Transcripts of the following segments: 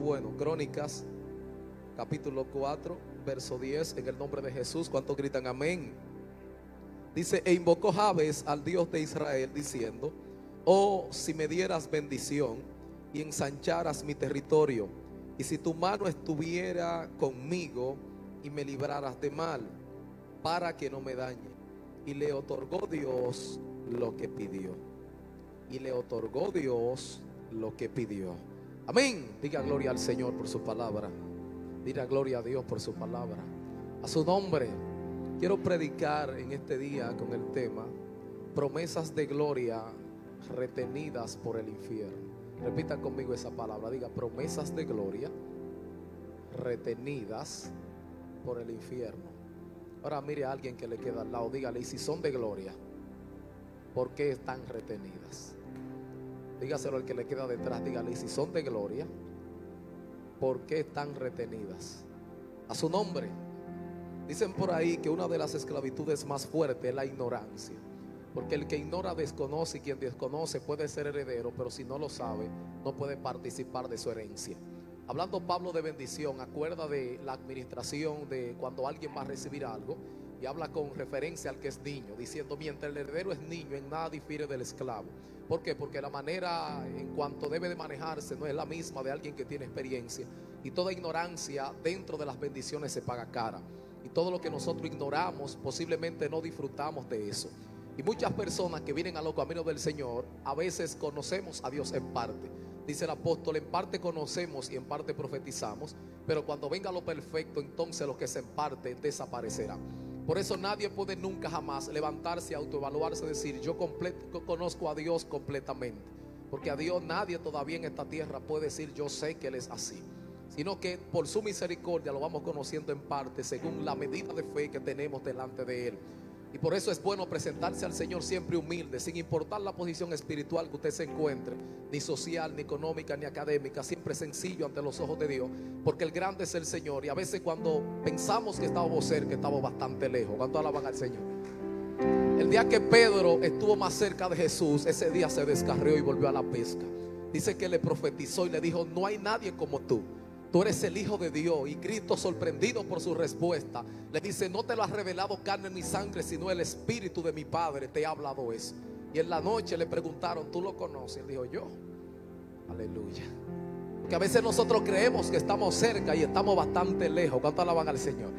Bueno, Crónicas capítulo 4 verso 10, en el nombre de Jesús. ¿Cuántos gritan amén? Dice: e invocó Jabes al Dios de Israel diciendo: oh, si me dieras bendición y ensancharas mi territorio, y si tu mano estuviera conmigo y me libraras de mal, para que no me dañe. Y le otorgó Dios lo que pidió. Y le otorgó Dios lo que pidió. Amén. Diga gloria al Señor por su palabra. Diga gloria a Dios por su palabra. A su nombre. Quiero predicar en este día con el tema: promesas de gloria retenidas por el infierno. Repita conmigo esa palabra. Diga: promesas de gloria retenidas por el infierno. Ahora mire a alguien que le queda al lado. Dígale: y si son de gloria, ¿por qué están retenidas? Dígaselo al que le queda detrás. Dígale: si son de gloria, ¿por qué están retenidas? A su nombre. Dicen por ahí que una de las esclavitudes más fuertes es la ignorancia, porque el que ignora desconoce, y quien desconoce puede ser heredero, pero si no lo sabe, no puede participar de su herencia. Hablando Pablo de bendición, acuerda de la administración, de cuando alguien va a recibir algo, y habla con referencia al que es niño, diciendo: mientras el heredero es niño, en nada difiere del esclavo. ¿Por qué? Porque la manera en cuanto debe de manejarse no es la misma de alguien que tiene experiencia. Y toda ignorancia dentro de las bendiciones se paga cara. Y todo lo que nosotros ignoramos, posiblemente no disfrutamos de eso. Y muchas personas que vienen a los caminos del Señor, a veces conocemos a Dios en parte. Dice el apóstol: en parte conocemos y en parte profetizamos, pero cuando venga lo perfecto, entonces los que se en parte desaparecerán. Por eso nadie puede nunca jamás levantarse, autoevaluarse, decir: yo conozco a Dios completamente. Porque a Dios nadie todavía en esta tierra puede decir: yo sé que Él es así. Sino que por su misericordia lo vamos conociendo en parte, según la medida de fe que tenemos delante de Él. Y por eso es bueno presentarse al Señor siempre humilde, sin importar la posición espiritual que usted se encuentre, ni social, ni económica, ni académica, siempre sencillo ante los ojos de Dios, porque el grande es el Señor. Y a veces cuando pensamos que estábamos cerca, estamos bastante lejos. ¿Cuánto alaban al Señor? El día que Pedro estuvo más cerca de Jesús, ese día se descarrió y volvió a la pesca. Dice que le profetizó y le dijo: no hay nadie como tú. Tú eres el Hijo de Dios. Y Cristo, sorprendido por su respuesta, le dice: no te lo has revelado carne ni sangre, sino el Espíritu de mi Padre te ha hablado eso. Y en la noche le preguntaron: ¿tú lo conoces? Él dijo: yo. Aleluya. Que a veces nosotros creemos que estamos cerca y estamos bastante lejos. ¿Cuánto alaban al Señor?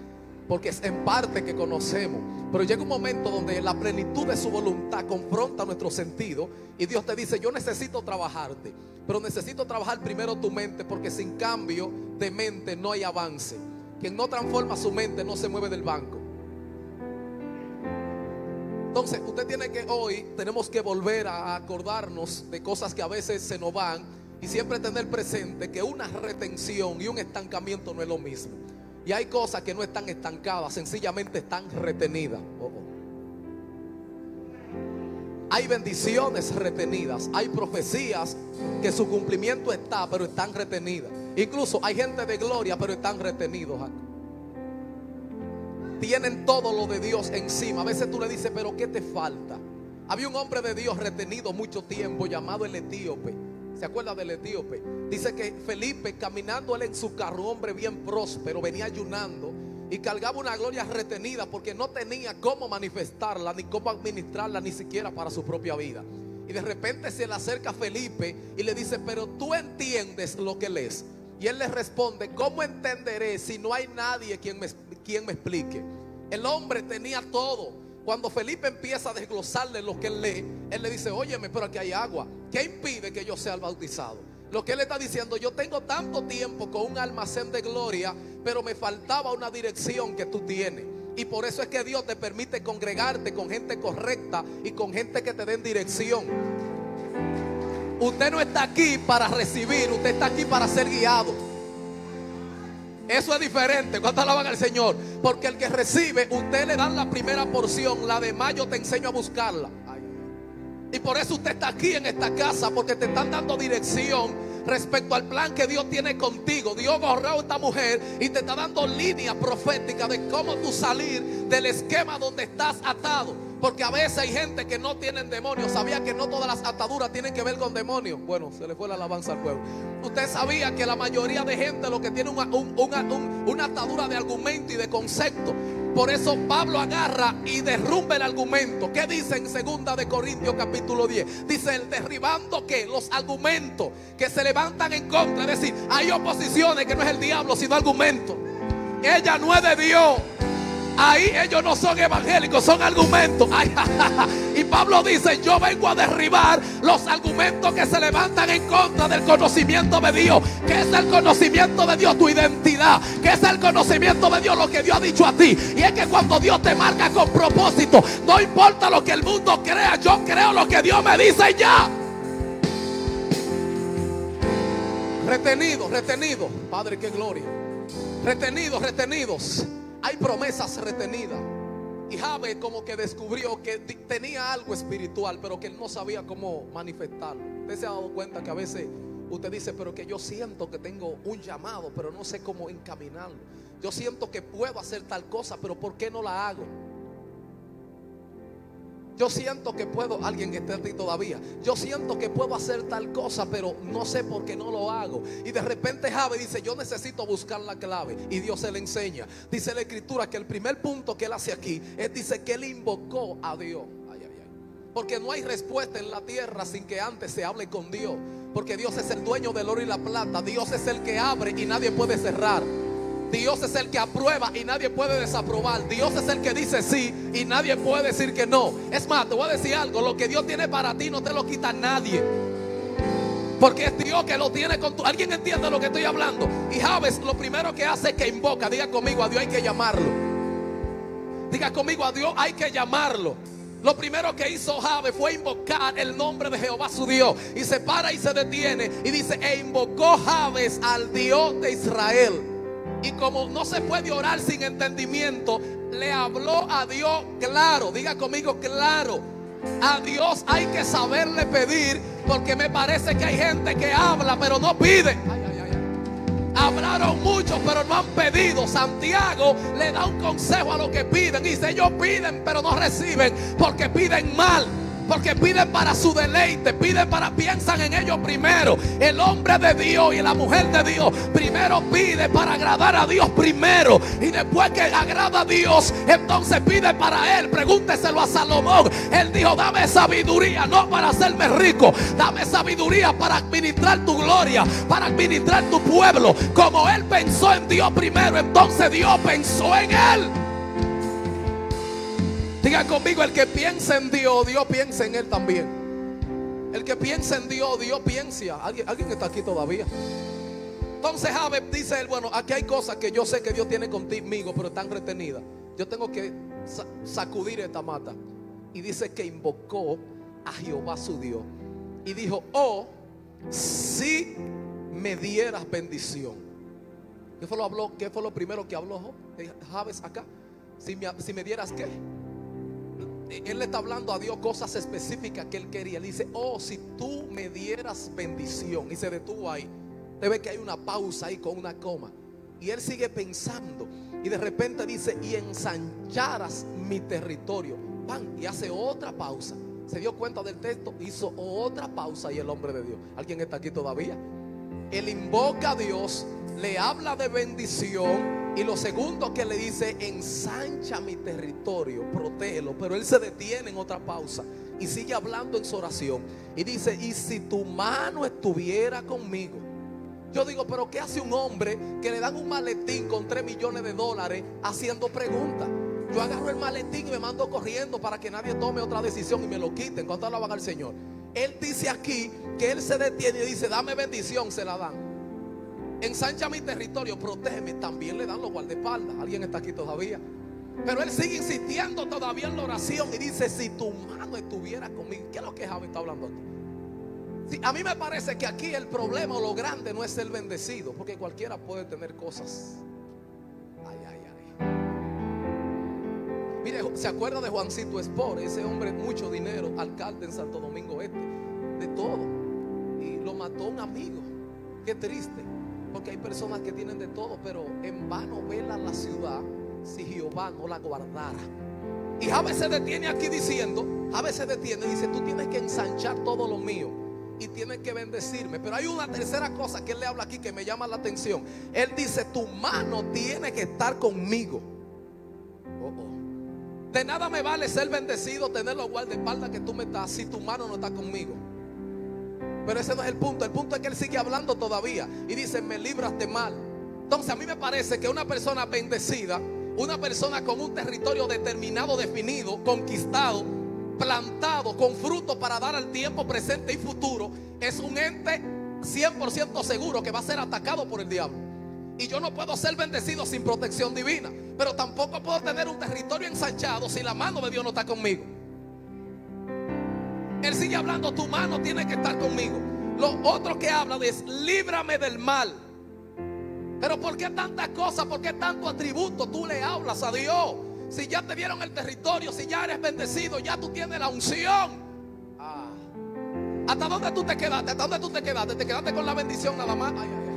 Porque es en parte que conocemos, pero llega un momento donde la plenitud de su voluntad confronta nuestro sentido, y Dios te dice: yo necesito trabajarte, pero necesito trabajar primero tu mente, porque sin cambio de mente no hay avance. Quien no transforma su mente no se mueve del banco. Entonces usted tiene que, hoy tenemos que volver a acordarnos de cosas que a veces se nos van, y siempre tener presente que una retención y un estancamiento no es lo mismo. Y hay cosas que no están estancadas, sencillamente están retenidas. Hay bendiciones retenidas, hay profecías que su cumplimiento está, pero están retenidas. Incluso hay gente de gloria, pero están retenidos acá. Tienen todo lo de Dios encima. A veces tú le dices: pero ¿qué te falta? Había un hombre de Dios retenido mucho tiempo, llamado el etíope. ¿Se acuerda del etíope? Dice que Felipe, caminando él en su carro, un hombre bien próspero, venía ayunando y cargaba una gloria retenida, porque no tenía cómo manifestarla, ni cómo administrarla, ni siquiera para su propia vida. Y de repente se le acerca Felipe y le dice: pero tú entiendes lo que lees. Y él le responde: ¿cómo entenderé si no hay nadie quien me explique? El hombre tenía todo. Cuando Felipe empieza a desglosarle lo que él lee, él le dice: óyeme, pero aquí hay agua. ¿Qué impide que yo sea bautizado? Lo que él está diciendo: yo tengo tanto tiempo con un almacén de gloria, pero me faltaba una dirección que tú tienes. Y por eso es que Dios te permite congregarte con gente correcta y con gente que te den dirección. Usted no está aquí para recibir, usted está aquí para ser guiado. Eso es diferente. ¿Cuánto alaban al Señor? Porque el que recibe, usted le dan la primera porción, la demás yo te enseño a buscarla. Y por eso usted está aquí en esta casa, porque te están dando dirección respecto al plan que Dios tiene contigo. Dios agarró a esta mujer y te está dando línea profética de cómo tú salir del esquema donde estás atado. Porque a veces hay gente que no tienen demonios. ¿Sabía que no todas las ataduras tienen que ver con demonios? Bueno, se le fue la alabanza al pueblo. Usted sabía que la mayoría de gente lo que tiene una atadura de argumento y de concepto. Por eso Pablo agarra y derrumba el argumento. ¿Qué dice en 2 de Corintios capítulo 10? Dice, el derribando que los argumentos que se levantan en contra. Es decir, hay oposiciones que no es el diablo sino argumento. Ella no es de Dios. Ahí ellos no son evangélicos, son argumentos. Ay, ja, ja, ja. Y Pablo dice, yo vengo a derribar los argumentos que se levantan en contra del conocimiento de Dios. ¿Qué es el conocimiento de Dios? Tu identidad. ¿Qué es el conocimiento de Dios? Lo que Dios ha dicho a ti. Y es que cuando Dios te marca con propósito, no importa lo que el mundo crea, yo creo lo que Dios me dice ya. Retenidos, retenidos. Padre, qué gloria. Retenidos, retenidos. Hay promesas retenidas. Y Jabes como que descubrió que tenía algo espiritual, pero que él no sabía cómo manifestarlo. Usted se ha dado cuenta que a veces usted dice, pero que yo siento que tengo un llamado, pero no sé cómo encaminarlo. Yo siento que puedo hacer tal cosa, pero ¿por qué no la hago? Yo siento que puedo, alguien que esté aquí todavía, yo siento que puedo hacer tal cosa, pero no sé por qué no lo hago. Y de repente Jabes dice, yo necesito buscar la clave. Y Dios se le enseña. Dice la escritura que el primer punto que él hace aquí es, dice que él invocó a Dios. Ay, ay, ay. Porque no hay respuesta en la tierra sin que antes se hable con Dios. Porque Dios es el dueño del oro y la plata. Dios es el que abre y nadie puede cerrar. Dios es el que aprueba y nadie puede desaprobar. Dios es el que dice sí y nadie puede decir que no. Es más, te voy a decir algo, lo que Dios tiene para ti no te lo quita nadie, porque es Dios que lo tiene con tu... ¿Alguien entiende lo que estoy hablando? Y Jabes lo primero que hace es que invoca. Diga conmigo, a Dios hay que llamarlo. Diga conmigo, a Dios hay que llamarlo. Lo primero que hizo Jabes fue invocar el nombre de Jehová su Dios. Y se para y se detiene y dice, e invocó Jabes al Dios de Israel. Y como no se puede orar sin entendimiento, le habló a Dios claro. Diga conmigo, claro. A Dios hay que saberle pedir, porque me parece que hay gente que habla pero no pide. Ay, ay, ay, ay. Hablaron mucho pero no han pedido. Santiago le da un consejo a los que piden. Y dice, ellos piden pero no reciben, porque piden mal. Porque piden para su deleite, piensan en ellos primero. El hombre de Dios y la mujer de Dios primero pide para agradar a Dios primero. Y después que agrada a Dios, entonces pide para él. Pregúnteselo a Salomón. Él dijo, dame sabiduría, no para hacerme rico. Dame sabiduría para administrar tu gloria, para administrar tu pueblo. Como él pensó en Dios primero, entonces Dios pensó en él. Diga conmigo, el que piensa en Dios, Dios piensa en él también. El que piensa en Dios, Dios piensa. ¿Alguien está aquí todavía? Entonces Jabes dice él, bueno, aquí hay cosas que yo sé que Dios tiene conmigo, pero están retenidas. Yo tengo que sacudir esta mata. Y dice que invocó a Jehová su Dios. Y dijo, oh, si me dieras bendición. ¿Qué fue lo primero que habló Jabes acá? Si me dieras qué. Él le está hablando a Dios cosas específicas que él quería. Le dice, oh, si tú me dieras bendición. Y se detuvo ahí. Usted ve que hay una pausa ahí con una coma. Y él sigue pensando. Y de repente dice, y ensancharas mi territorio. Pan, y hace otra pausa. Se dio cuenta del texto, hizo otra pausa. Y el hombre de Dios, ¿alguien está aquí todavía? Él invoca a Dios, le habla de bendición. Y lo segundo que le dice, ensancha mi territorio, protégelo. Pero él se detiene en otra pausa y sigue hablando en su oración. Y dice, y si tu mano estuviera conmigo. Yo digo, pero ¿qué hace un hombre que le dan un maletín con 3 millones de dólares haciendo preguntas? Yo agarro el maletín y me mando corriendo para que nadie tome otra decisión y me lo quiten. ¿Cuánto alaban al Señor? Él dice aquí que él se detiene y dice, dame bendición, se la dan. Ensancha mi territorio, protégeme. También le dan los guardaespaldas. ¿Alguien está aquí todavía? Pero él sigue insistiendo todavía en la oración. Y dice, si tu mano estuviera conmigo. ¿Qué es lo que Jabes está hablando aquí? Sí, a mí me parece que aquí el problema o lo grande no es el bendecido, porque cualquiera puede tener cosas. Ay, ay, ay. Mire, ¿se acuerda de Juancito Espor? Ese hombre, mucho dinero, alcalde en Santo Domingo Este. De todo. Y lo mató un amigo. Qué triste. Porque hay personas que tienen de todo, pero en vano vela la ciudad si Jehová no la guardara. Y Jabes se detiene aquí diciendo, Jabes se detiene y dice, tú tienes que ensanchar todo lo mío y tienes que bendecirme. Pero hay una tercera cosa que él le habla aquí que me llama la atención. Él dice, tu mano tiene que estar conmigo. De nada me vale ser bendecido, tener los guardaespaldas que tú me das, si tu mano no está conmigo. Pero ese no es el punto. El punto es que él sigue hablando todavía y dice, me libras de mal. Entonces a mí me parece que una persona bendecida, una persona con un territorio determinado, definido, conquistado, plantado, con fruto para dar al tiempo presente y futuro, es un ente 100% seguro que va a ser atacado por el diablo. Y yo no puedo ser bendecido sin protección divina, pero tampoco puedo tener un territorio ensanchado si la mano de Dios no está conmigo. Él sigue hablando, tu mano tiene que estar conmigo. Lo otro que habla es, líbrame del mal. Pero ¿por qué tantas cosas? ¿Por qué tanto atributo tú le hablas a Dios? Si ya te dieron el territorio, si ya eres bendecido, ya tú tienes la unción. Ah. ¿Hasta dónde tú te quedaste? ¿Hasta dónde tú te quedaste? ¿Te quedaste con la bendición nada más? Ay, ay,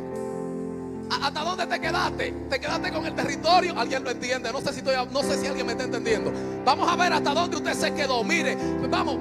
ay. ¿Hasta dónde te quedaste? ¿Te quedaste con el territorio? ¿Alguien lo entiende? No sé si alguien me está entendiendo. Vamos a ver hasta dónde usted se quedó. Mire, vamos,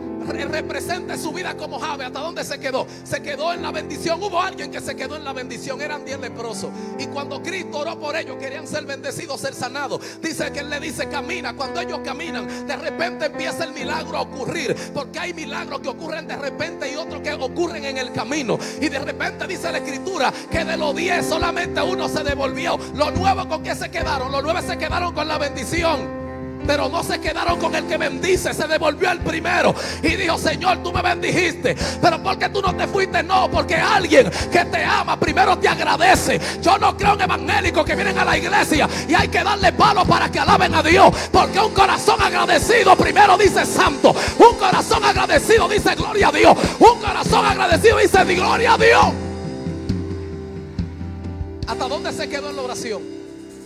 represente su vida como Jabes. ¿Hasta dónde se quedó? Se quedó en la bendición. Hubo alguien que se quedó en la bendición. Eran 10 leprosos. Y cuando Cristo oró por ellos, querían ser bendecidos, ser sanados. Dice que él le dice, camina. Cuando ellos caminan, de repente empieza el milagro a ocurrir. Porque hay milagros que ocurren de repente y otros que ocurren en el camino. Y de repente dice la escritura que de los 10 solamente uno se devolvió. Los 9 con qué se quedaron. Los 9 se quedaron con la bendición. Pero no se quedaron con el que bendice. Se devolvió el primero y dijo, Señor, tú me bendijiste, pero ¿por qué tú no te fuiste? No, porque alguien que te ama primero te agradece. Yo no creo en evangélicos que vienen a la iglesia y hay que darle palos para que alaben a Dios, porque un corazón agradecido primero dice santo. Un corazón agradecido dice gloria a Dios. Un corazón agradecido dice gloria a Dios. ¿Hasta dónde se quedó en la oración?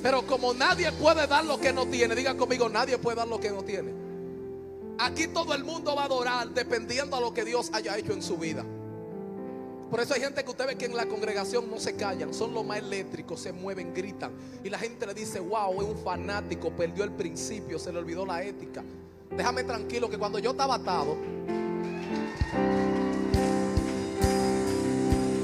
Pero como nadie puede dar lo que no tiene, diga conmigo, nadie puede dar lo que no tiene. Aquí todo el mundo va a adorar dependiendo a lo que Dios haya hecho en su vida. Por eso hay gente que usted ve que en la congregación no se callan, son lo más eléctricos, se mueven, gritan. Y la gente le dice, wow, es un fanático, perdió el principio, se le olvidó la ética. Déjame tranquilo que cuando yo estaba atado,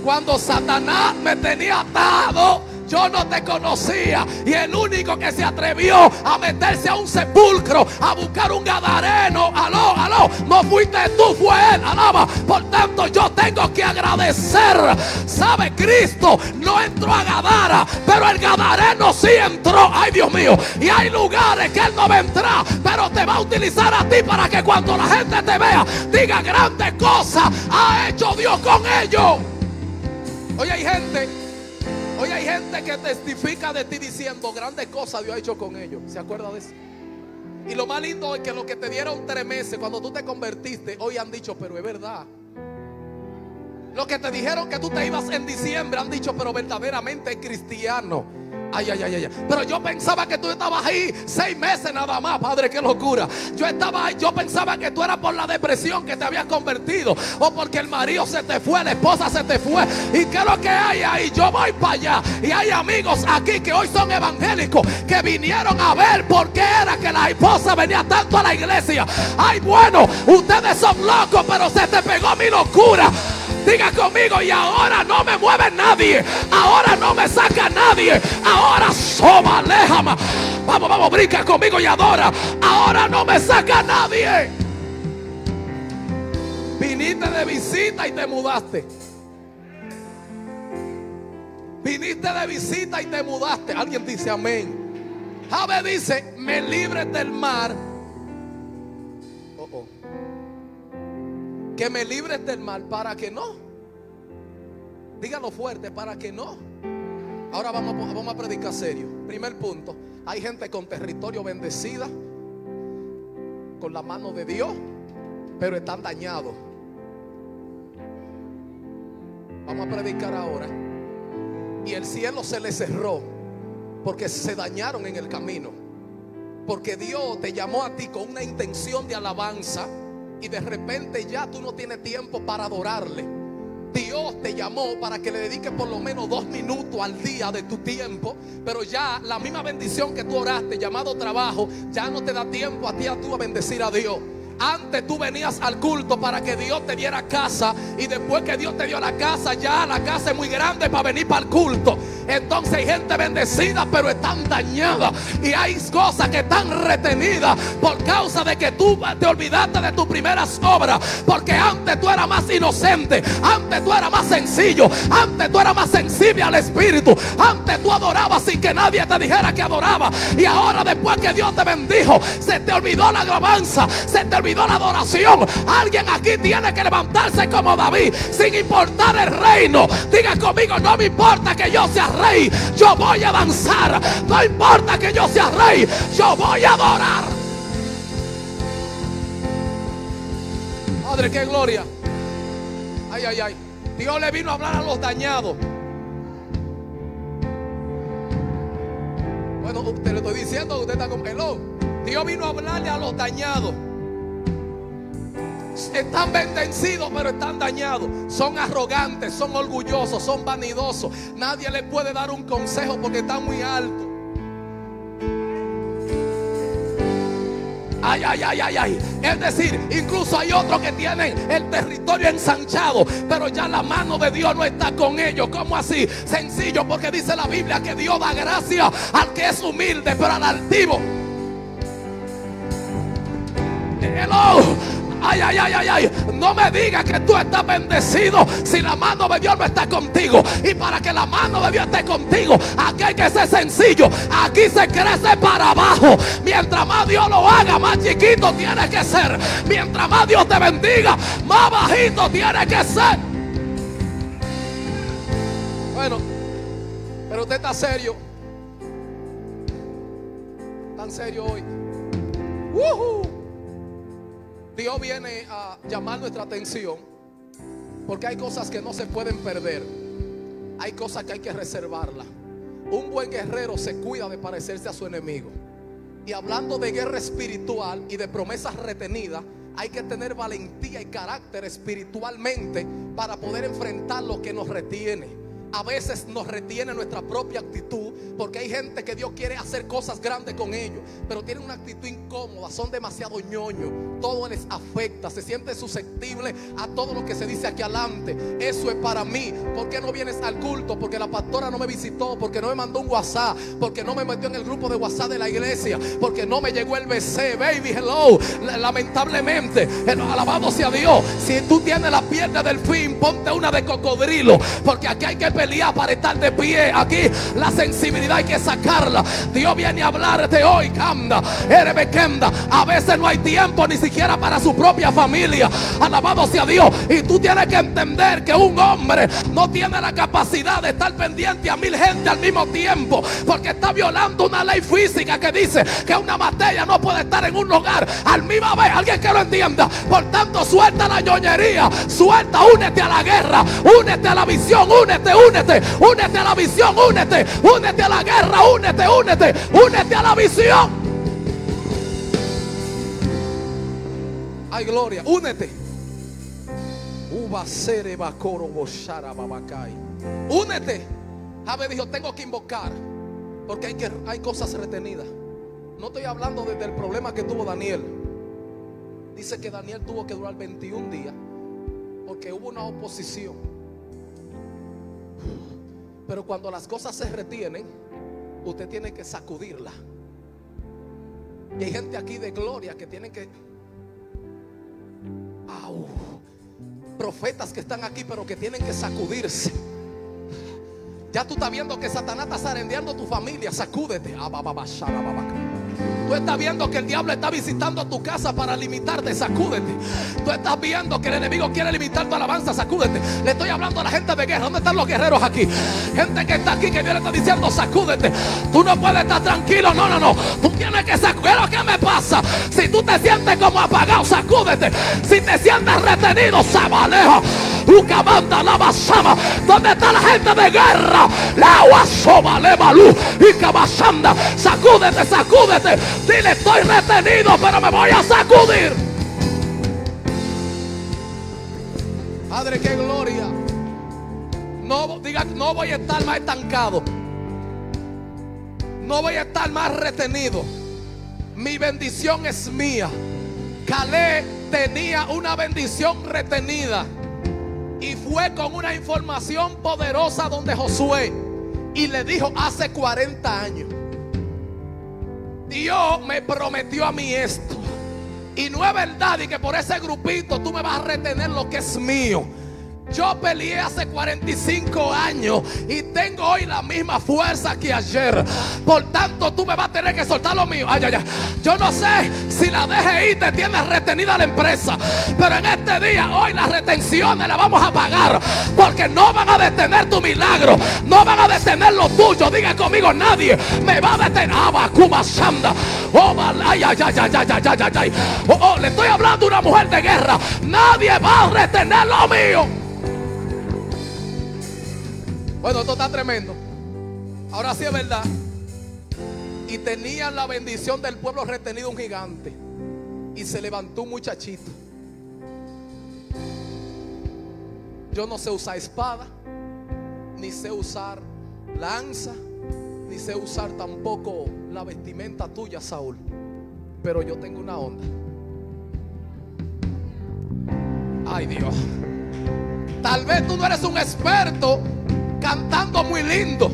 cuando Satanás me tenía atado, yo no te conocía. Y el único que se atrevió a meterse a un sepulcro, a buscar un gadareno, aló, aló, no fuiste tú, fue él, alaba. Por tanto yo tengo que agradecer. ¿Sabe? Cristo no entró a Gadara, pero el gadareno sí entró. Ay, Dios mío. Y hay lugares que él no vendrá, pero te va a utilizar a ti para que cuando la gente te vea diga, grandes cosas ha hecho Dios con ellos. Hoy hay gente que testifica de ti diciendo, grandes cosas Dios ha hecho con ellos. ¿Se acuerda de eso? Y lo más lindo es que los que te dieron 3 meses cuando tú te convertiste, hoy han dicho, pero es verdad. Los que te dijeron que tú te ibas en diciembre han dicho, pero verdaderamente es cristiano. Ay, ay, ay, ay, pero yo pensaba que tú estabas ahí 6 meses nada más, Padre, qué locura. Yo estaba ahí, yo pensaba que tú eras por la depresión que te habías convertido, o porque el marido se te fue, la esposa se te fue. ¿Y qué es lo que hay ahí? Yo voy para allá. Y hay amigos aquí que hoy son evangélicos, que vinieron a ver por qué era que la esposa venía tanto a la iglesia. Ay, bueno, ustedes son locos, pero se te pegó mi locura. Diga conmigo, y ahora no me mueve nadie, ahora no me saca nadie, ahora soba, aléjame. Vamos, vamos, brinca conmigo y adora. Ahora no me saca nadie. Viniste de visita y te mudaste. Viniste de visita y te mudaste. Alguien dice amén. Jabes dice, me libres del mar. Que me libres del mal, para que no. Dígalo fuerte, para que no. Ahora vamos a predicar serio. Primer punto, hay gente con territorio bendecida, con la mano de Dios, pero están dañados. Vamos a predicar ahora. Y el cielo se les cerró porque se dañaron en el camino. Porque Dios te llamó a ti con una intención de alabanza, y de repente ya tú no tienes tiempo para adorarle. Dios te llamó para que le dediques por lo menos 2 minutos al día de tu tiempo. Pero ya la misma bendición que tú oraste, llamado trabajo, ya no te da tiempo a ti a bendecir a Dios. Antes tú venías al culto para que Dios te diera casa, y después que Dios te dio la casa, ya la casa es muy grande para venir para el culto. Entonces hay gente bendecida pero están dañadas, y hay cosas que están retenidas por causa de que tú te olvidaste de tus primeras obras. Porque antes tú eras más inocente, antes tú eras más sencillo, antes tú eras más sensible al Espíritu, antes tú adorabas sin que nadie te dijera que adoraba. Y ahora, después que Dios te bendijo, se te olvidó la alabanza, se te olvidó la adoración. Alguien aquí tiene que levantarse como David, sin importar el reino. Diga conmigo: no me importa que yo sea rey, yo voy a danzar. No importa que yo sea rey, yo voy a adorar. Padre, qué gloria. Ay, ay, ay. Dios le vino a hablar a los dañados. Bueno, te lo estoy diciendo, usted está con hello. Dios vino a hablarle a los dañados. Están bendecidos pero están dañados. Son arrogantes, son orgullosos, son vanidosos. Nadie les puede dar un consejo porque están muy altos. Ay, ay, ay, ay, ay. Es decir, incluso hay otros que tienen el territorio ensanchado, pero ya la mano de Dios no está con ellos. ¿Cómo así? Sencillo, porque dice la Biblia que Dios da gracia al que es humilde, pero al altivo. Hello. Ay, ay, ay, ay, ay. No me digas que tú estás bendecido si la mano de Dios no está contigo. Y para que la mano de Dios esté contigo, aquí hay que ser sencillo. Aquí se crece para abajo. Mientras más Dios lo haga, más chiquito tienes que ser. Mientras más Dios te bendiga, más bajito tienes que ser. Bueno, pero usted está serio. Tan serio hoy. ¡Woohoo! Dios viene a llamar nuestra atención porque hay cosas que no se pueden perder. Hay cosas que hay que reservarlas. Un buen guerrero se cuida de parecerse a su enemigo. Y hablando de guerra espiritual y de promesas retenidas, hay que tener valentía y carácter espiritualmente para poder enfrentar lo que nos retiene. A veces nos retiene nuestra propia actitud, porque hay gente que Dios quiere hacer cosas grandes con ellos, pero tienen una actitud incómoda, son demasiado ñoños, todo les afecta, se sienten susceptibles a todo lo que se dice aquí adelante. Eso es para mí. ¿Por qué no vienes al culto? Porque la pastora no me visitó, porque no me mandó un WhatsApp, porque no me metió en el grupo de WhatsApp de la iglesia, porque no me llegó el BC. Baby, hello. Lamentablemente, alabado sea Dios. Si tú tienes la pierna del fin, ponte una de cocodrilo, porque aquí hay que pelear para estar de pie. Aquí la sensibilidad hay que sacarla. Dios viene a hablarte hoy. A veces no hay tiempo ni siquiera para su propia familia. Alabado sea Dios. Y tú tienes que entender que un hombre no tiene la capacidad de estar pendiente a 1000 gente al mismo tiempo, porque está violando una ley física que dice que una materia no puede estar en un lugar al mismo vez. Alguien que lo entienda. Por tanto, suelta la ñoñería, suelta, únete a la guerra, únete a la visión, únete a la visión, únete a la guerra, únete a la visión. Ay, gloria, únete. Únete. Jabes dijo: tengo que invocar, porque hay cosas retenidas. No estoy hablando desde el problema que tuvo Daniel. Dice que Daniel tuvo que durar 21 días porque hubo una oposición. Pero cuando las cosas se retienen, usted tiene que sacudirla. Y hay gente aquí de gloria que tienen que... ¡Au! Profetas que están aquí pero que tienen que sacudirse. Ya tú estás viendo que Satanás está zarandeando tu familia. Sacúdete. Tú estás viendo que el diablo está visitando tu casa para limitarte. Sacúdete. Tú estás viendo que el enemigo quiere limitar tu alabanza. Sacúdete. Le estoy hablando a la gente de guerra. ¿Dónde están los guerreros aquí? Gente que está aquí, que Dios le está diciendo: sacúdete. Tú no puedes estar tranquilo. No, no, no. Tú tienes que sacudir. ¿Lo que me pasa? Si tú te sientes como apagado, sacúdete. Si te sientes retenido, sabalejo. ¿Dónde está la gente de guerra? Sacúdete, sacúdete. Dile: estoy retenido, pero me voy a sacudir. Padre, qué gloria. No, diga, no voy a estar más estancado. No voy a estar más retenido. Mi bendición es mía. Caleb tenía una bendición retenida y fue con una información poderosa donde Josué y le dijo: hace 40 años Dios me prometió a mí esto, y no es verdad y que por ese grupito tú me vas a retener lo que es mío. Yo peleé hace 45 años y tengo hoy la misma fuerza que ayer. Por tanto, tú me vas a tener que soltar lo mío. Ay, ay, ay. Yo no sé si la DGI te tiene retenida la empresa, pero en este día, hoy las retenciones las vamos a pagar, porque no van a detener tu milagro, no van a detener lo tuyo. Diga conmigo: nadie me va a detener. Abacuma Shanda. Oh, ay, ay, ay, ay, ay, ay, ay, ay. Oh, oh, le estoy hablando a una mujer de guerra. Nadie va a retener lo mío. Bueno, esto está tremendo. Ahora sí es verdad. Y tenían la bendición del pueblo retenido un gigante. Y se levantó un muchachito. Yo no sé usar espada, ni sé usar lanza, ni sé usar tampoco la vestimenta tuya, Saúl. Pero yo tengo una onda. Ay, Dios. Tal vez tú no eres un experto cantando muy lindo,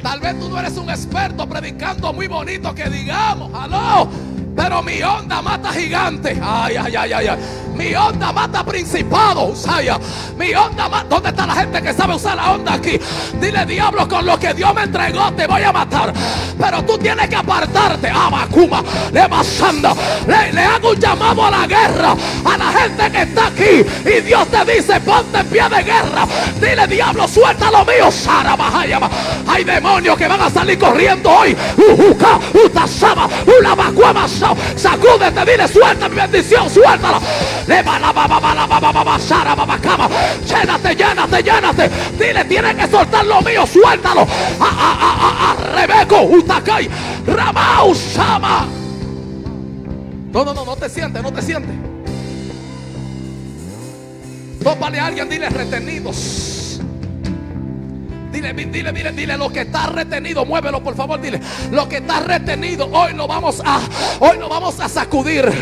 tal vez tú no eres un experto predicando muy bonito, que digamos, aló, pero mi onda mata gigante. Ay, ay, ay, ay, ay. Mi onda mata principado, Usaya. Mi onda mata. ¿Dónde está la gente que sabe usar la onda aquí? Dile: diablo, con lo que Dios me entregó te voy a matar, pero tú tienes que apartarte. Abacuma, le masanda. Le hago un llamado a la guerra, a la gente que está aquí, y Dios te dice: ponte en pie de guerra. Dile: diablo, suelta lo mío. Sara, Bahayama. Hay demonios que van a salir corriendo hoy. Ujuka, Utasaba, Ulabacuama. Sacúdete, dile: suelta mi bendición, suéltala. Llénate, llénate, llénate. Dile: tienes que soltar lo mío, suéltalo. Rebeco, Utakai, Ramau, Sama. No, no, no, no te sientes, no te sientes. Tópale a alguien, dile: retenidos. Dile, dile, dile, dile: lo que está retenido, muévelo, por favor. Dile: lo que está retenido, hoy lo vamos a sacudir.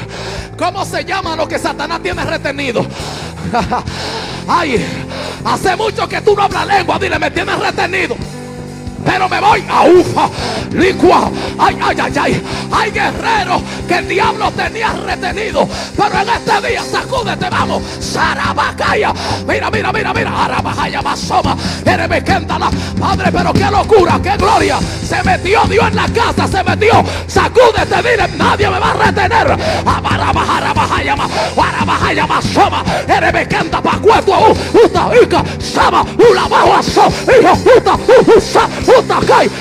¿Cómo se llama lo que Satanás tiene retenido? Ay, hace mucho que tú no hablas lengua. Dile: me tienes retenido, pero me voy a ufa, licua. Ay, ay, ay, ay. Hay guerreros que el diablo tenía retenido, pero en este día sacúdete, vamos. Sarabacaya. Mira, mira, mira, mira. Arabajaya, basoma. Erebequéntala. Padre, pero qué locura, qué gloria. Se metió Dios en la casa, se metió. Sacúdete, dile: nadie me va a retener. Abarabajaya, arabajaya, basoma. Erebequenta, pacueto, uta, ica, sama, ulabajo, aso, hijo, uta, usa.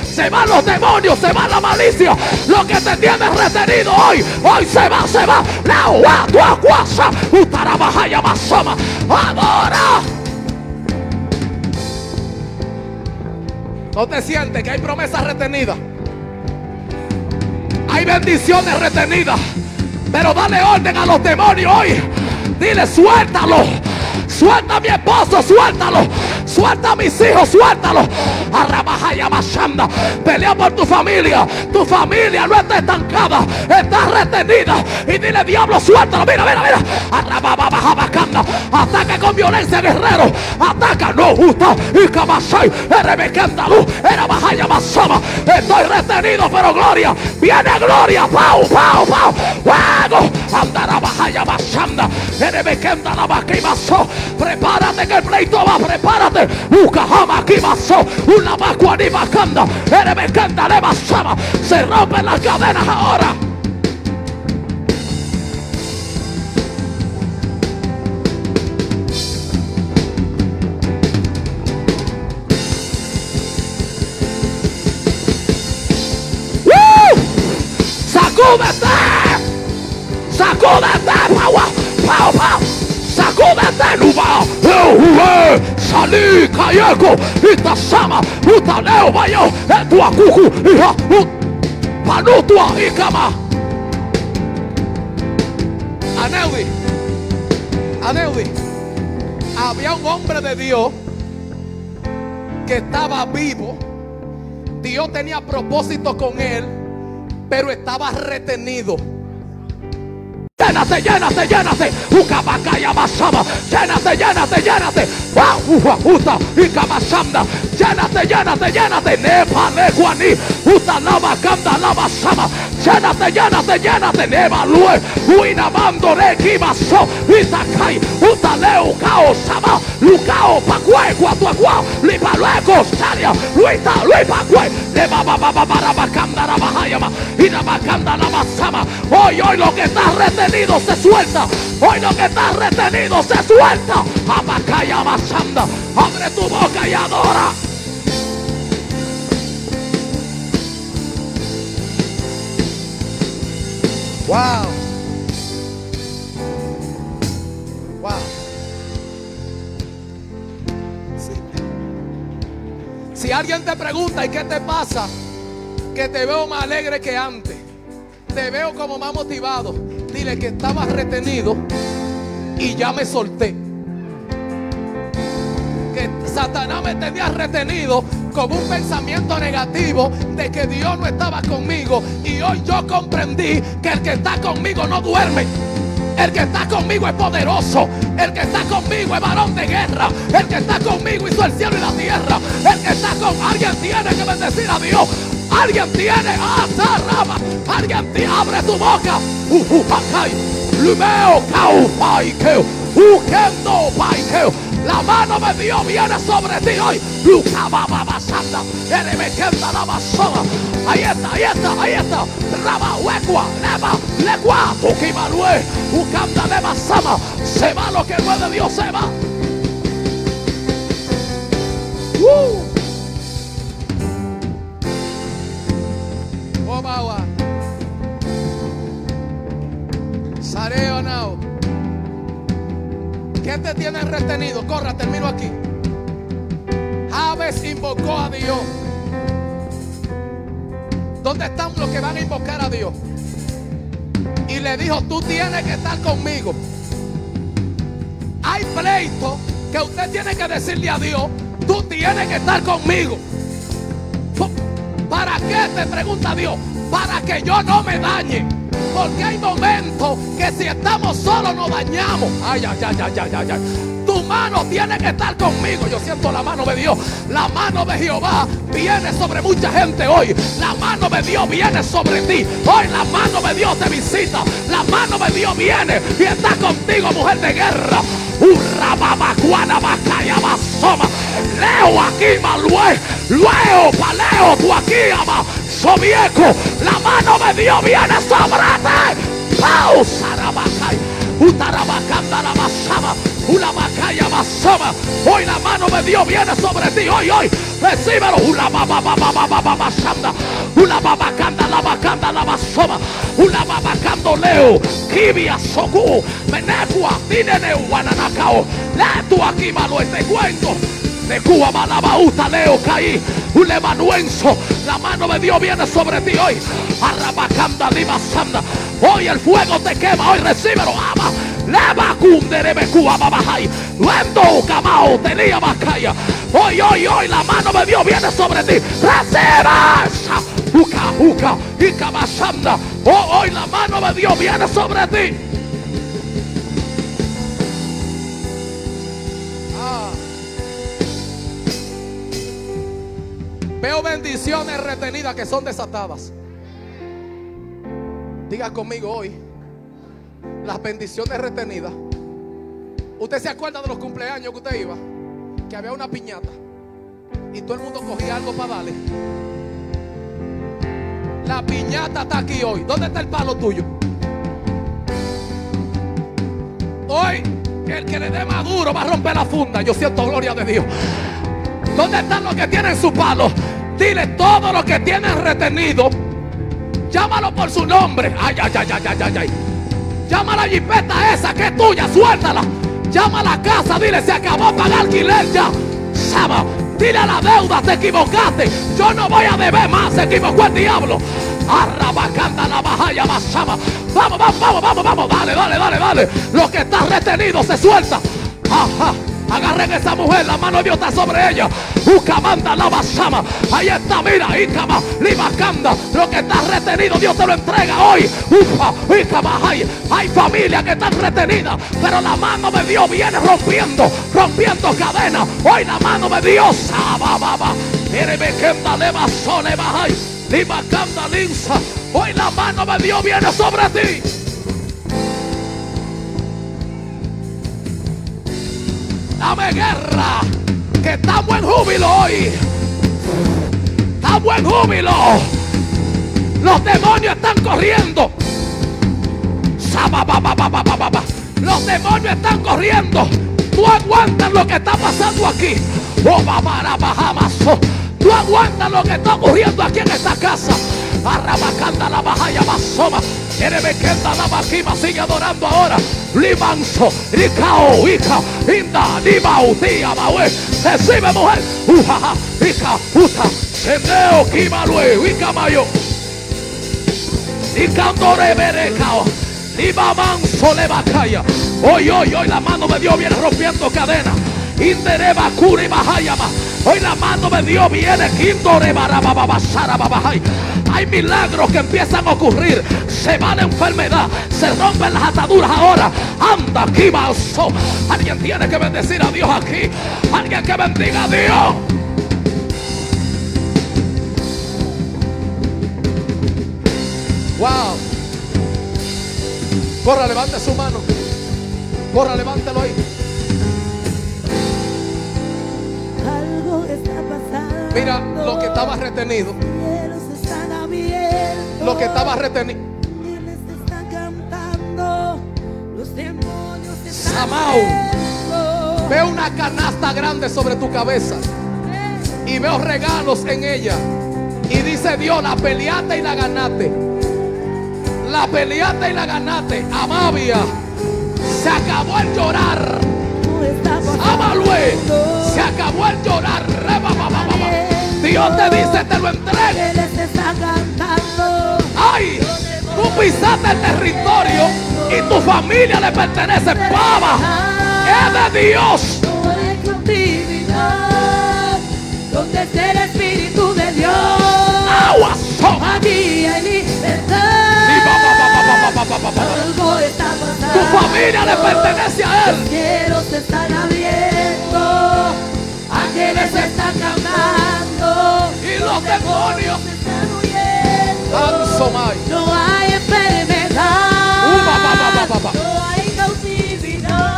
Se van los demonios, se va la malicia. Lo que te tiene retenido hoy se va, se va. La uatua guasa, utarabajaya basoma. Adora. No te sientes que hay promesas retenidas, hay bendiciones retenidas, pero dale orden a los demonios hoy. Dile: suéltalo. Suelta a mi esposo, suéltalo. Suelta a mis hijos, suéltalo. Arrabajaya Mashanda. Pelea por tu familia. Tu familia no está estancada, está retenida. Y dile: diablo, suéltalo. Mira, mira, mira. Arrababaja Bacanda. Ataca con violencia, guerrero. Ataca. No justa. Y Kamasai. Erebekandalú. Erabajaya Masama. Estoy retenido, pero gloria. Viene gloria. Pau, pau, pau. Fuego. Andarabajaya Mashanda. Erebekandalabaki Maso. Prepárate que el pleito va, prepárate. Ukahama aquí basó, una vacua ni vacanda, erebecanda le basaba. Se rompen las cadenas ahora. ¡Woo! ¡Sacúdete! ¡Sacúdete, paua! ¡Pau, pau! Sacúdete, Luba, salí, Cayego, Itasama, Utaleo, Bayo, Etua, Cucu, Hija, Panutua, Icama. Aneudi, había un hombre de Dios que estaba vivo. Dios tenía propósito con él, pero estaba retenido. Llénate, llénate, llénate. Llénate, llénate, llénate. Llénate, llénate, llénate. Neva, neguani. Uta, lava, canda, lava, sama. Llénate, llénate, llénate. Neva, lue. Uina, mando, requiba, so. Itakai. Uta, leu, cao, sama. Lucao, pacue, guatuagua. Lipa, luego, saria. Luita, luipa, cue. Neva, baba, baba, canda, lava, hayama. Inaba, canda, lava, sama. Hoy, hoy, lo que está retenido se suelta. Hoy lo que está retenido se suelta. Abacaya basanda. Abre tu boca y adora. Wow. Wow. Sí. Si alguien te pregunta, ¿y qué te pasa? Que te veo más alegre que antes. Te veo como más motivado. Dile que estaba retenido y ya me solté. Que Satanás me tenía retenido con un pensamiento negativo de que Dios no estaba conmigo. Y hoy yo comprendí que el que está conmigo no duerme. El que está conmigo es poderoso. El que está conmigo es varón de guerra. El que está conmigo hizo el cielo y la tierra. El que está con... Alguien tiene que bendecir a Dios. Alguien tiene hasta rama. Alguien te abre tu boca. Lumeo cau paikeo. Ukendo paikeo. La mano de Dios viene sobre ti hoy. Luca baba basanda. Erebequenda la basona. Ahí está, ahí está, ahí está. Raba huecua, leva, legua, ukimalue, ukanda leva sama. Se va lo que no es de Dios, se va. Sareo now. ¿Qué te tiene retenido? Corra, termino aquí. Jabes invocó a Dios. ¿Dónde están los que van a invocar a Dios? Y le dijo, tú tienes que estar conmigo. Hay pleito que usted tiene que decirle a Dios, tú tienes que estar conmigo. ¿Para qué? Te pregunta Dios. Para que yo no me dañe. Porque hay momentos que si estamos solos nos dañamos. Ay, ay, ay, ay, ay, ay, ay. Tu mano tiene que estar conmigo. Yo siento la mano de Dios. La mano de Jehová viene sobre mucha gente hoy. La mano de Dios viene sobre ti. Hoy la mano de Dios te visita. La mano de Dios viene y está contigo, mujer de guerra. Urra babacuana bacaya basoma. Leo aquí malue. Luego paleo tu aquí ama. Sobieco. La mano de Dios viene sobre ti. Pausa rabacay. Utarabacanda la basama. Una bacaya basama. Hoy la mano de Dios viene sobre ti. Hoy, hoy. Recíbelo. Una bababababababasanda. Una babacanda la bacanda la basoma. Una babacando leo. Kibia soku. Menegua. Dineneu guananacao. Leto aquí malo este cuento. De Cuba, Malabauta, Leo, Caí, un Emanuenzo. La mano de Dios viene sobre ti hoy. Arrabacanda, Lima, Sanda. Hoy el fuego te quema, hoy recíbelo, ama. Leva, Cundere, Cuba, Babajay. Lendo, Camao, Tenía, Bacaya. Hoy, hoy, hoy, la mano de Dios viene sobre ti. Recibas. Uca, uca, Ica, Basanda. Hoy la mano de Dios viene sobre ti. Veo bendiciones retenidas que son desatadas. Diga conmigo hoy, las bendiciones retenidas. ¿Usted se acuerda de los cumpleaños que usted iba? Que había una piñata y todo el mundo cogía algo para darle. La piñata está aquí hoy. ¿Dónde está el palo tuyo? Hoy, el que le dé más duro va a romper la funda. Yo siento gloria de Dios. ¿Dónde están los que tienen su palo? Dile, todos los que tienen retenido, llámalo por su nombre. Ay, ay, ay, ay, ay, ay, ay. Llama a la jipeta esa que es tuya, suéltala. Llama a la casa, dile, se acabó pagar alquiler ya. Sama, dile a la deuda, te equivocaste. Yo no voy a beber más, se equivocó el diablo. Arrabacanda la bajaya más sama. Vamos, vamos, vamos, vamos, vamos. Dale, dale, dale, dale. Lo que está retenido se suelta. Ajá. Agarren a esa mujer, la mano de Dios está sobre ella. Ucamanda la basama. Ahí está, mira, Icama, Libacanda. Lo que está retenido, Dios te lo entrega hoy. Ufa, Icama, hay familias que están retenidas, pero la mano de Dios viene rompiendo cadenas. Hoy la mano de Dios. Hoy la mano de Dios viene sobre ti. Dame guerra, que está buen júbilo hoy. Está buen júbilo. Los demonios están corriendo. Los demonios están corriendo. No aguantan lo que está pasando aquí. No aguantan lo que está ocurriendo aquí en esta casa. Arrabacanda la bajaya basoma. Erebekenda la vaquima. Sigue adorando ahora. Limanso, Icao, Ica, Inda, Libautía, Baue. Recibe mujer. Ujaja, Ica, Uta, Sendeo, Kimalue, Ica Mayo. Icandore Berecao. Liba manso le bacaya. Hoy la mano de Dios viene rompiendo cadena. Indereba, Curi, Bajayama. Hoy la mano de Dios viene. Kindore, Barababasara, Babajay. Hay milagros que empiezan a ocurrir. Se va la enfermedad. Se rompen las ataduras ahora. Anda aquí, balso. Alguien tiene que bendecir a Dios aquí. Alguien que bendiga a Dios. Wow. Corra, levante su mano. Corra, levántelo ahí. Algo está pasando. Mira lo que estaba retenido. Lo que estaba retenido. Samau, veo una canasta grande sobre tu cabeza y veo regalos en ella. Y dice Dios, la peleaste y la ganaste. La peleaste y la ganaste. Amabia, se acabó el llorar. Amalue, se acabó el llorar. Dios te dice, te lo entrego. Ay, tú pisaste el territorio y tu familia le pertenece. Baba, es de Dios. Donde está el Espíritu de Dios, agua soja. Algo está pasando. Tu familia le pertenece a Él. Los cielos se están abriendo, ángeles se están cantando y los demonios se están huyendo. No hay enfermedad, no hay cautividad.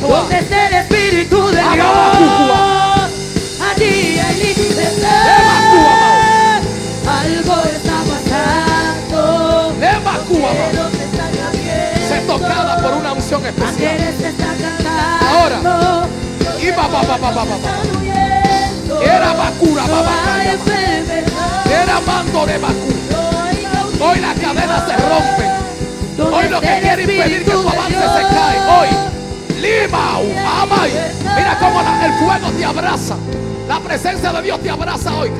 Donde está el Espíritu de Dios, allí hay libertad. Algo está pasando. Se tocaba por una unción especial. Ahora, y era vacuna, era mando de vacuna. Hoy las cadenas se rompen. Hoy lo que quiere impedir que tu avance se cae. Hoy, Limau, Amay. Mira cómo el fuego te abraza. La presencia de Dios te abraza hoy.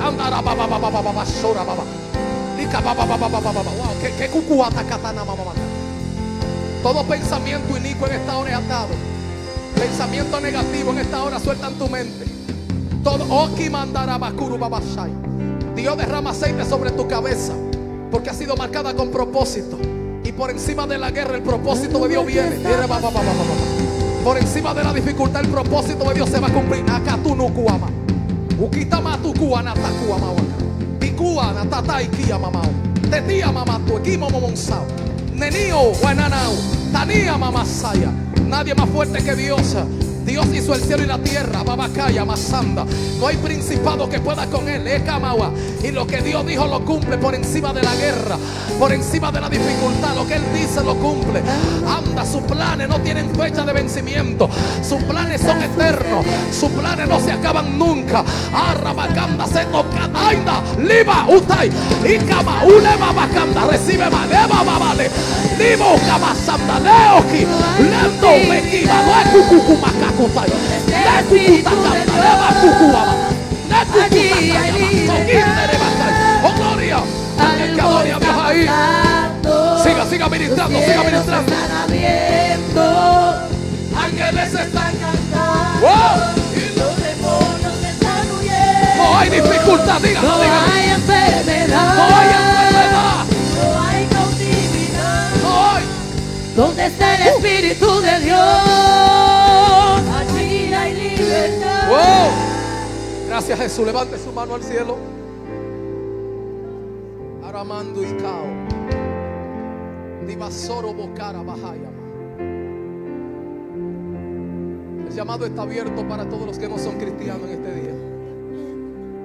Todo pensamiento inicuo en esta hora es atado. Pensamiento negativo en esta hora sueltan tu mente. Todo Dios derrama aceite sobre tu cabeza, porque ha sido marcada con propósito. Y por encima de la guerra el propósito de Dios viene. Por encima de la dificultad el propósito de Dios se va a cumplir. Acá tú no cuama. Ukitama tu cuana Cuana, tata y kia mamao, tetía mamato, equimo monzao, nenio, guananao, tanía mamasaya. Nadie más fuerte que Dios. Dios hizo el cielo y la tierra, babacaya, masanda. No hay principado que pueda con él, ekamawa. Y lo que Dios dijo lo cumple por encima de la guerra, por encima de la dificultad. Lo que él dice lo cumple. Anda, sus planes no tienen fecha de vencimiento. Sus planes son eternos. Sus planes no se acaban nunca. Arrabacanda, se toca, anda, liba, utai, ikama, ulema, bacanda, recibe, maleva, babale, libo, kamasanda, leoki, lento, mequiba, no siga ministrando, siga ministrando. ángeles están cantando, y los demonios están huyendo. No hay dificultad, díganlo, no díganlo. Hay enfermedad, no hay enfermedad, no hay cautividad, no hay. ¿Dónde está el Espíritu de Dios? Aquí hay libertad. Gracias, Jesús. Levante su mano al cielo. Aramando y cao. El llamado está abierto para todos los que no son cristianos en este día.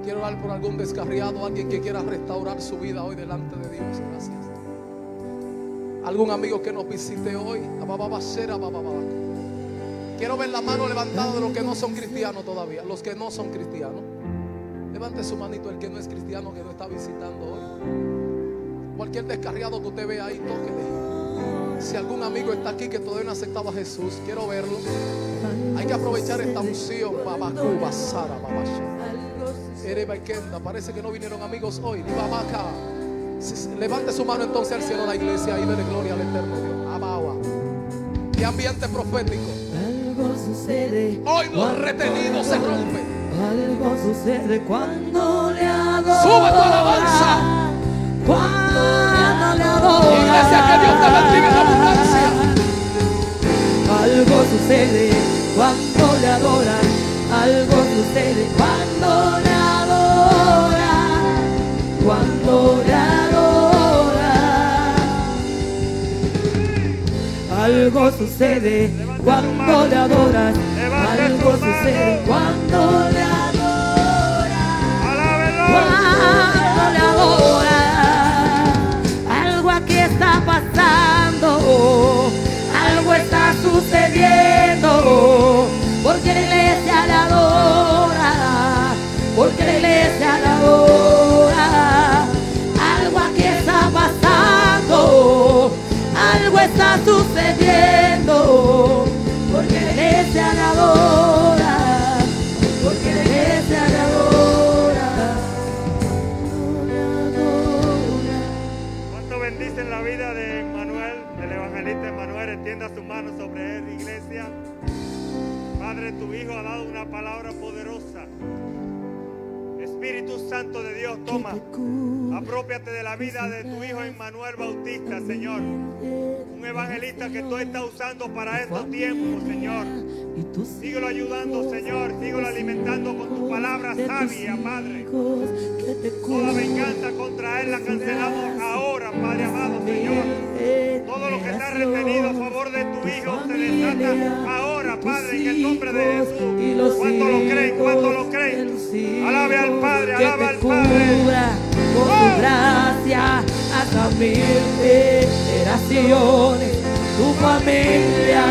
Quiero orar por algún descarriado, alguien que quiera restaurar su vida hoy delante de Dios. Gracias. Algún amigo que nos visite hoy. Quiero ver la mano levantada de los que no son cristianos todavía. Los que no son cristianos, levante su manito. El que no es cristiano, que no está visitando hoy. Cualquier descarriado que usted vea ahí, tóquele. Si algún amigo está aquí que todavía no aceptaba a Jesús, quiero verlo. Hay que aprovechar esta unción. Parece que no vinieron amigos hoy. Levante su mano entonces al cielo de la iglesia y dele gloria al eterno Dios. Qué ambiente profético. Hoy los retenidos se rompen. Algo sucede cuando le adora. Sube tu alabanza. Iglesia, que Dios te bendiga en abundancia. Algo sucede cuando le adoran. Algo sucede cuando le adoran. Cuando le adoran. Algo sucede cuando le adoran. Algo sucede cuando le adoran. Pasando, algo está sucediendo, porque la iglesia la adora, porque la iglesia la adora. Algo aquí está pasando, algo está sucediendo, porque la iglesia la adora, porque la iglesia la adora. ¿Cuánto bendicen la vida de Emmanuel? Extienda su mano sobre él, iglesia. Padre, tu hijo ha dado una palabra poderosa. Espíritu Santo de Dios, toma, aprópiate de la vida de tu hijo Emmanuel Bautista, Señor. Un evangelista que tú estás usando para estos tiempos, Señor. Síguelo ayudando, Señor. Síguelo alimentando con tu palabra sabia, Padre. Toda venganza contra él la cancelamos ahora, Padre amado, Señor. Todo lo que está retenido a favor de tu hijo se desata ahora, Padre, en el nombre de Jesús. ¿Cuánto lo creen? ¿Cuánto lo creen? Alabe al Padre, alabe al Padre. Con tu gracia hasta mil generaciones, tu familia.